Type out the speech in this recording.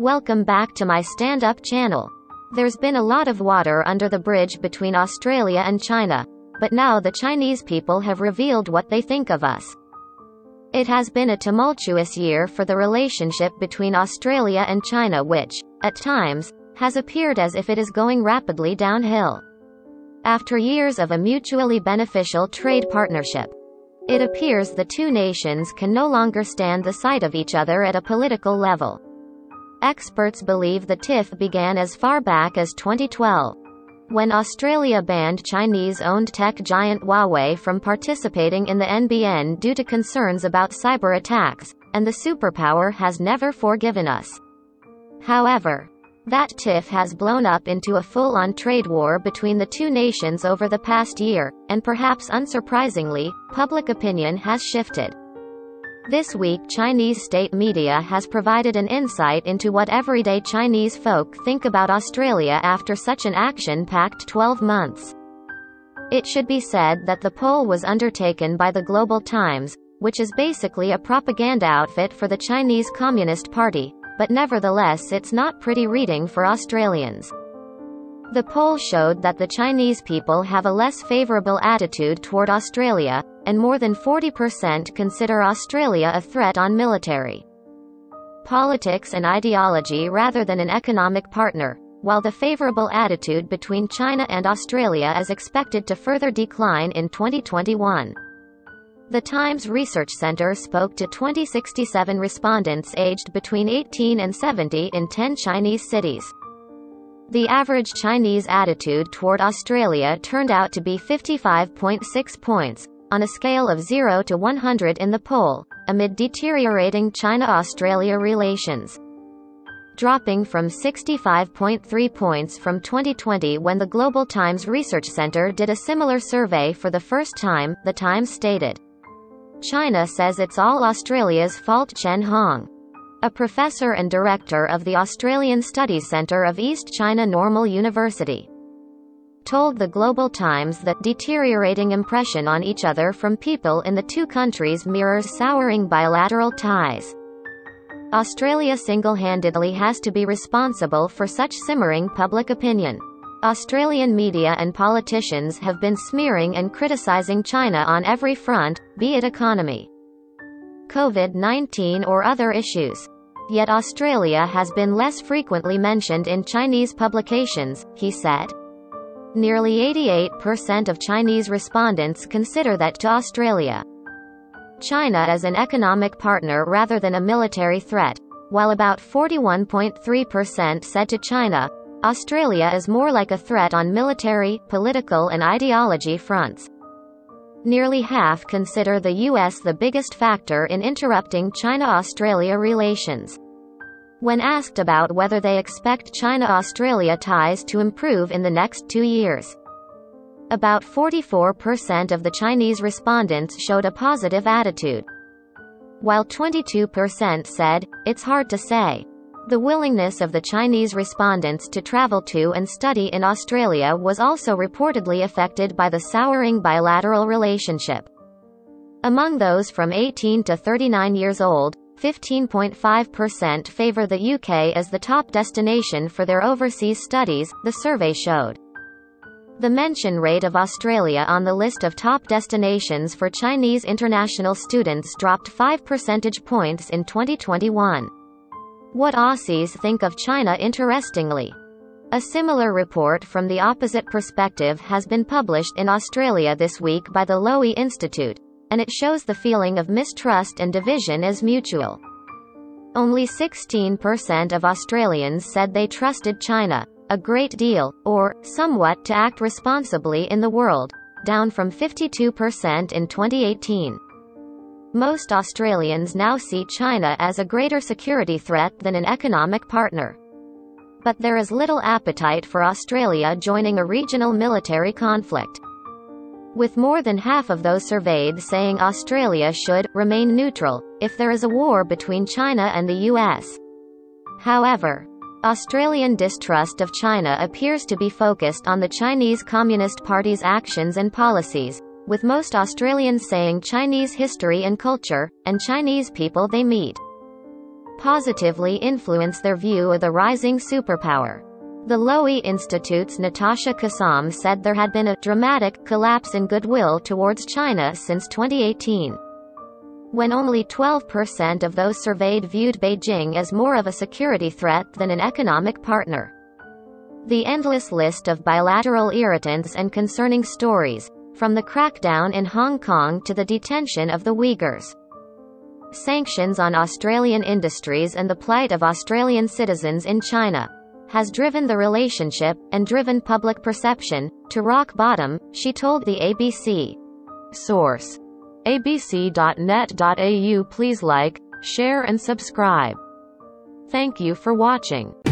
Welcome back to my stand-up channel. There's been a lot of water under the bridge between Australia and China, but now the Chinese people have revealed what they think of us. It has been a tumultuous year for the relationship between Australia and China, which, at times, has appeared as if it is going rapidly downhill. After years of a mutually beneficial trade partnership, it appears the two nations can no longer stand the sight of each other at a political level. Experts believe the tiff began as far back as 2012, when Australia banned Chinese-owned tech giant Huawei from participating in the NBN due to concerns about cyber attacks, and the superpower has never forgiven us. However, that tiff has blown up into a full-on trade war between the two nations over the past year, and perhaps unsurprisingly, public opinion has shifted. This week, Chinese state media has provided an insight into what everyday Chinese folk think about Australia after such an action-packed 12 months. It should be said that the poll was undertaken by the Global Times, which is basically a propaganda outfit for the Chinese Communist Party, but nevertheless it's not pretty reading for Australians. The poll showed that the Chinese people have a less favorable attitude toward Australia, and more than 40% consider Australia a threat on military, politics and ideology rather than an economic partner, while the favorable attitude between China and Australia is expected to further decline in 2021. The Times Research Center spoke to 2067 respondents aged between 18 and 70 in 10 Chinese cities. The average Chinese attitude toward Australia turned out to be 55.6 points, on a scale of 0 to 100 in the poll, amid deteriorating China-Australia relations, dropping from 65.3 points from 2020 when the Global Times Research Center did a similar survey for the first time, the Times stated. China says it's all Australia's fault. Chen Hong, a professor and director of the Australian Studies Centre of East China Normal University, told the Global Times that deteriorating impression on each other from people in the two countries mirrors souring bilateral ties. Australia single-handedly has to be responsible for such simmering public opinion. Australian media and politicians have been smearing and criticising China on every front, be it economy, COVID-19 or other issues. Yet Australia has been less frequently mentioned in Chinese publications, he said. Nearly 88% of Chinese respondents consider that to Australia, China is an economic partner rather than a military threat, while about 41.3% said to China, Australia is more like a threat on military, political and ideology fronts. Nearly half consider the U.S. the biggest factor in interrupting China-Australia relations. When asked about whether they expect China-Australia ties to improve in the next 2 years, about 44% of the Chinese respondents showed a positive attitude, while 22% said, "It's hard to say." The willingness of the Chinese respondents to travel to and study in Australia was also reportedly affected by the souring bilateral relationship. Among those from 18 to 39 years old, 15.5% favor the UK as the top destination for their overseas studies, the survey showed. The mention rate of Australia on the list of top destinations for Chinese international students dropped 5 percentage points in 2021. What Aussies think of China, interestingly. A similar report from the opposite perspective has been published in Australia this week by the Lowy Institute, and it shows the feeling of mistrust and division is mutual. Only 16% of Australians said they trusted China a great deal, or somewhat, to act responsibly in the world, down from 52% in 2018. Most Australians now see China as a greater security threat than an economic partner. But there is little appetite for Australia joining a regional military conflict, with more than half of those surveyed saying Australia should remain neutral if there is a war between China and the US. However, Australian distrust of China appears to be focused on the Chinese Communist Party's actions and policies, with most Australians saying Chinese history and culture, and Chinese people they meet. positively influence their view of the rising superpower. The Lowy Institute's Natasha Kassam said there had been a dramatic collapse in goodwill towards China since 2018. When only 12% of those surveyed viewed Beijing as more of a security threat than an economic partner. The endless list of bilateral irritants and concerning stories, from the crackdown in Hong Kong to the detention of the Uyghurs, sanctions on Australian industries and the plight of Australian citizens in China, has driven the relationship, and driven public perception, to rock bottom, she told the ABC. Source: abc.net.au. Please like, share and subscribe. Thank you for watching.